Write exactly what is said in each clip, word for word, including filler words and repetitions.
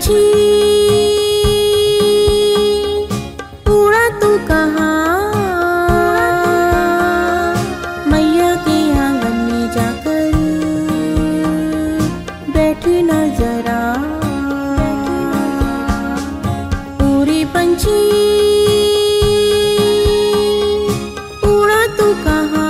पंछी उड़ा तू कहाँ, मैया के आंगन में जाकर बैठी न जरा। ओ रे पंछी उड़ा तू कहाँ,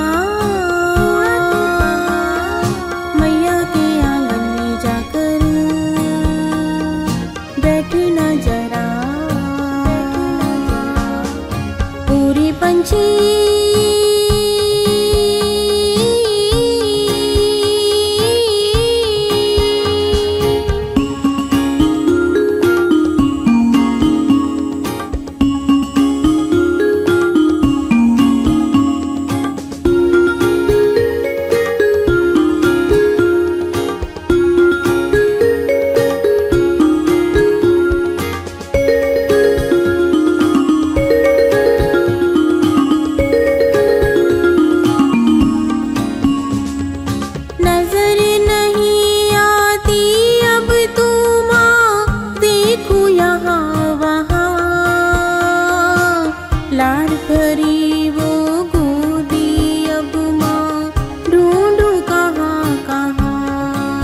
पंछी लाड़ भरी वो गोदी अब माँ ढूंढू कहाँ कहाँ।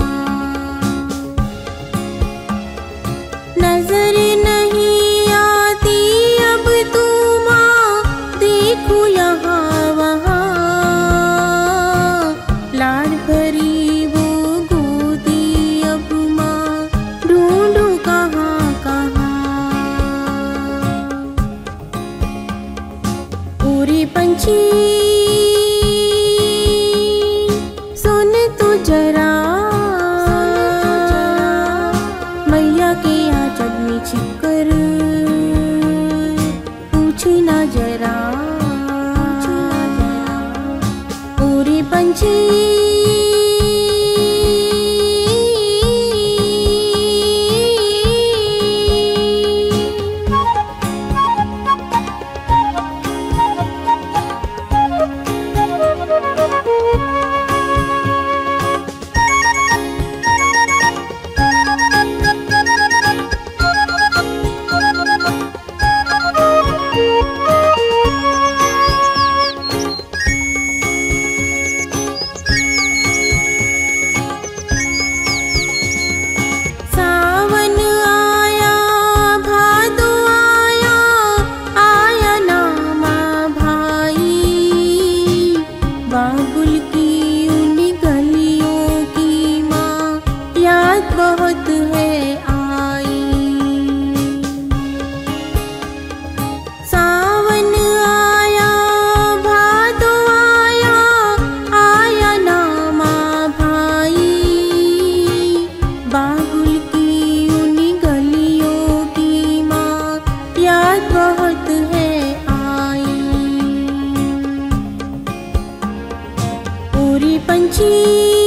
नजर नहीं आती अब तू माँ, देखो यहाँ वहाँ, लाड़ भरी वो गोदी अब माँ ढूंढू कहाँ कहाँ। पंछी सुन तू जरा, मैया के आंचल में छिपकर पूछी ना जरा। ओ रे पंछी बहुत है आई। सावन आया भादो आया, आया नामा भाई, बाबुल की उन गलियों की माँ याद बहुत है आई। ओ रे पंछी